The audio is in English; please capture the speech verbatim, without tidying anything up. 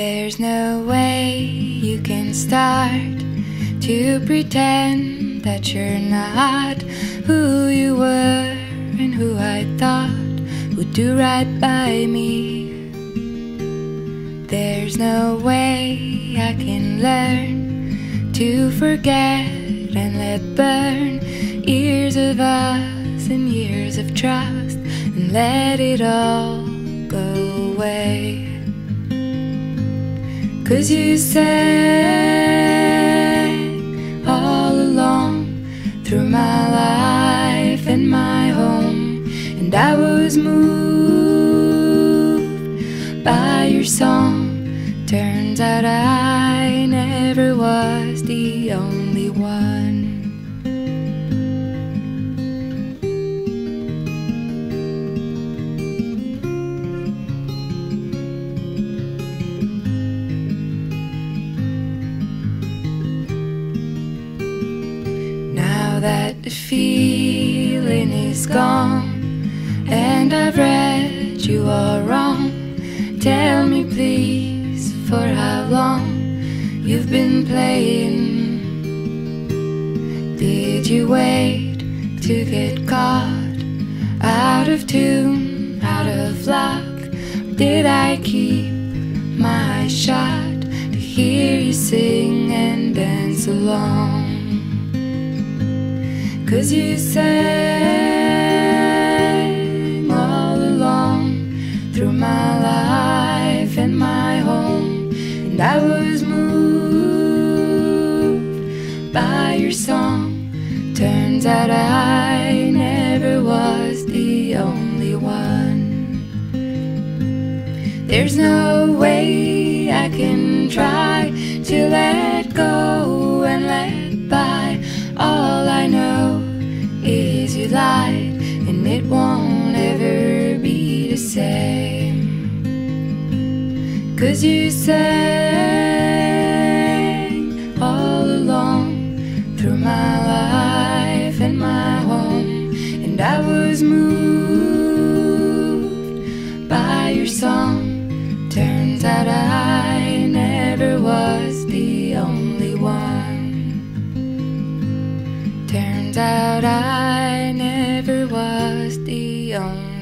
There's no way you can start to pretend that you're not who you were and who I thought would do right by me. There's no way I can learn to forget and let burn years of us and years of trust, and let it all go away. 'Cause you said all along through my life and my home, and I was moved by your song. Turns out I never was the only one. That the feeling is gone, and I've read you all wrong. Tell me please, for how long you've been playing? Did you wait to get caught out of tune, out of luck? Or did I keep my eyes shut to hear you sing and dance along? 'Cause you sang all along through my life and my home, and I was moved by your song. Turns out I never was the only one. There's no way I can try to let go and let by. All I know is you lied, and it won't ever be the same. 'Cause you sang all along through my life and my home, and I was moved by your song. Turns out I never was the only one. Turns out I never was the only one.